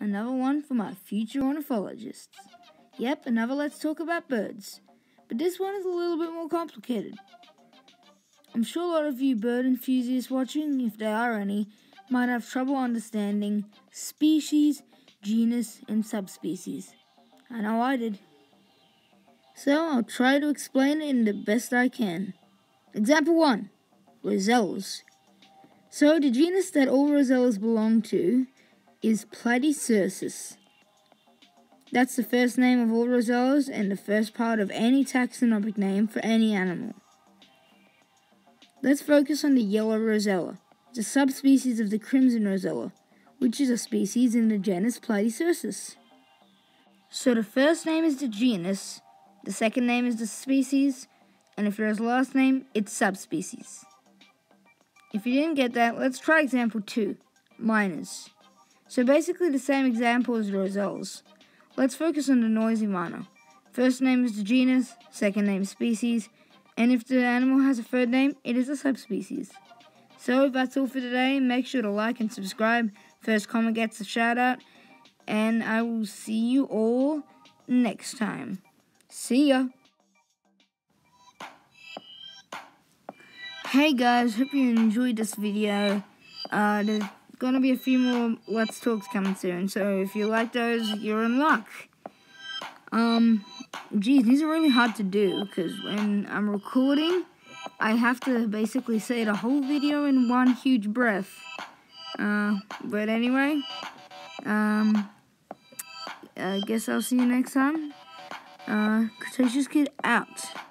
Another one for my future ornithologists. Yep, another Let's Talk About Birds. But this one is a little bit more complicated. I'm sure a lot of you bird enthusiasts watching, if there are any, might have trouble understanding species, genus, and subspecies. I know I did. So I'll try to explain it in the best I can. Example 1. Rosellas. So the genus that all rosellas belong to is Platycercus. That's the first name of all rosellas and the first part of any taxonomic name for any animal. Let's focus on the yellow rosella, the subspecies of the crimson rosella, which is a species in the genus Platycercus. So the first name is the genus, the second name is the species, and if there is a last name, it's subspecies. If you didn't get that, let's try example 2, minors. So basically the same example as rosellas. Let's focus on the noisy minor. First name is the genus, second name is species, and if the animal has a third name, it is a subspecies. So that's all for today. Make sure to like and subscribe. First comment gets a shout out. And I will see you all next time. See ya. Hey guys, hope you enjoyed this video. There's going to be a few more Let's Talks coming soon. So if you like those, you're in luck. Geez, these are really hard to do because when I'm recording, I have to basically say the whole video in one huge breath. But anyway, I guess I'll see you next time. Cretaceous Kid out.